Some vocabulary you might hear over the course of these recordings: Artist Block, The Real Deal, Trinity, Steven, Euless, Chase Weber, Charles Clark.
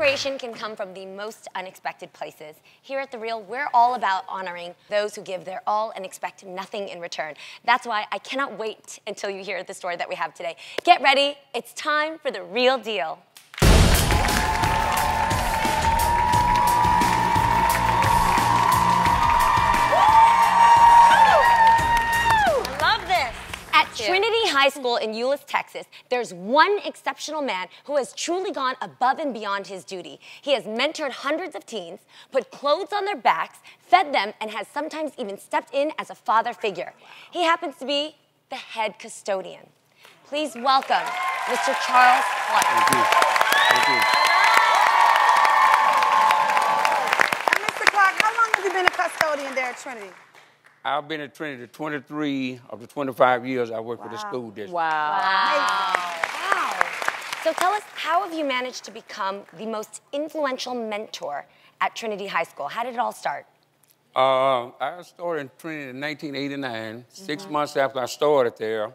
Inspiration can come from the most unexpected places. Here at The Real, we're all about honoring those who give their all and expect nothing in return. That's why I cannot wait until you hear the story that we have today. Get ready, it's time for The Real Deal. Trinity High School in Euless, Texas, there's one exceptional man who has truly gone above and beyond his duty. He has mentored hundreds of teens, put clothes on their backs, fed them, and has sometimes even stepped in as a father figure. He happens to be the head custodian. Please welcome Mr. Charles Clark. Thank you. Thank you. And Mr. Clark, how long have you been a custodian there at Trinity? I've been at Trinity 23 of the 25 years I worked for the school district. Wow. So tell us, how have you managed to become the most influential mentor at Trinity High School? How did it all start? I started in Trinity in 1989. 6 months after I started there,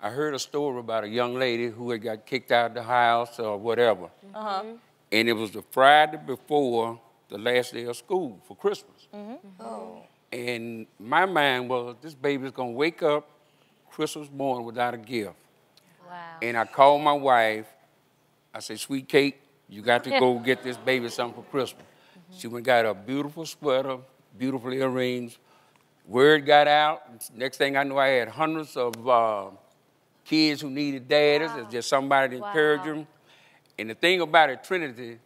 I heard a story about a young lady who had got kicked out of the house or whatever. And it was the Friday before the last day of school for Christmas. And my mind was, this baby's gonna wake up Christmas morning without a gift. Wow. And I called my wife. I said, "Sweet Kate, you got to go get this baby something for Christmas." She went and got a beautiful sweater, beautiful earrings. Word got out. Next thing I knew, I had hundreds of kids who needed daddies. Wow. It's just somebody to encourage them. And the thing about it, Trinity,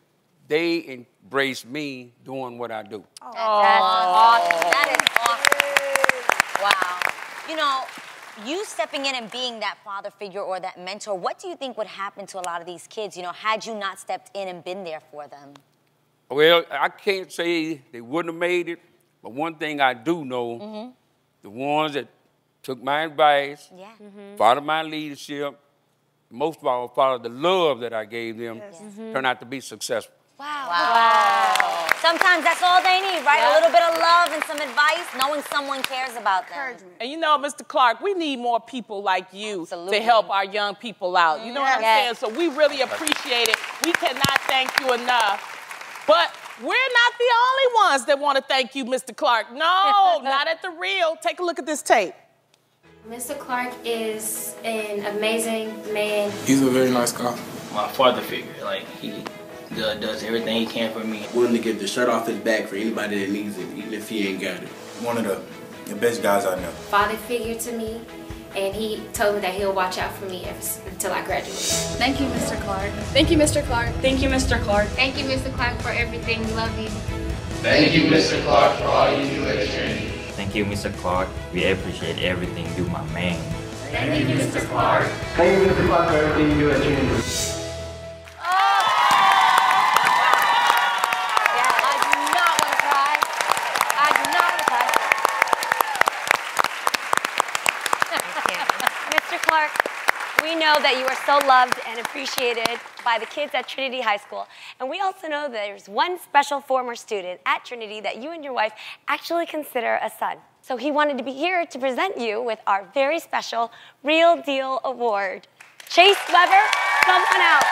they embrace me doing what I do. Oh. That's awesome. That is awesome. Wow. You know, you stepping in and being that father figure or that mentor, what do you think would happen to a lot of these kids, you know, had you not stepped in and been there for them? Well, I can't say they wouldn't have made it, but one thing I do know, the ones that took my advice, followed my leadership, most of all followed the love that I gave them, turned out to be successful. Wow. Sometimes that's all they need, right? A little bit of love and some advice, knowing someone cares about them. And you know, Mr. Clark, we need more people like you to help our young people out. You know what I'm saying? So we really appreciate it. We cannot thank you enough. But we're not the only ones that want to thank you, Mr. Clark. No, not at The Real. Take a look at this tape. Mr. Clark is an amazing man. He's a very nice guy. My father figure, like, he does everything he can for me. Willing to get the shirt off his back for anybody that needs it, even if he ain't got it. One of the best guys I know. Father figure to me, and he told me that he'll watch out for me until I graduate. Thank you, Mr. Clark. Thank you, Mr. Clark. Thank you, Mr. Clark. Thank you, Mr. Clark, for everything. Love you. Thank you, Mr. Clark, for all you do at Trinity. Thank you, Mr. Clark. We appreciate everything you do, my man. Thank you, Mr. Clark. Thank you, Mr. Clark, for everything you do at Trinity. That you are so loved and appreciated by the kids at Trinity High School. And we also know there's one special former student at Trinity that you and your wife actually consider a son. So he wanted to be here to present you with our very special Real Deal Award. Chase Weber, come on out.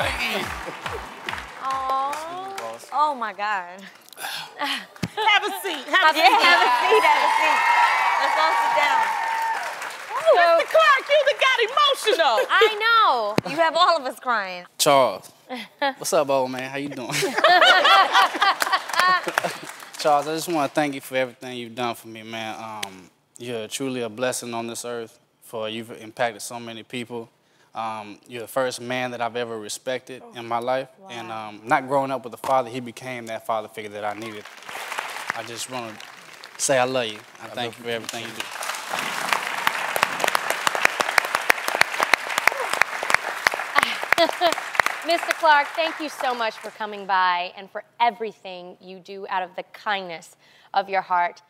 I can't take it. Oh my God. Have a seat. Have a seat. Let's all sit down. Oh, Mr. Clark, you that got emotional. I know. You have all of us crying. Charles, what's up, old man? How you doing? Charles, I just want to thank you for everything you've done for me, man. You're truly a blessing on this earth, for you've impacted so many people. You're the first man that I've ever respected in my life. Wow. And not growing up with a father, he became that father figure that I needed. I just want to say I love you. I thank you for everything you do. Mr. Clark, thank you so much for coming by and for everything you do out of the kindness of your heart.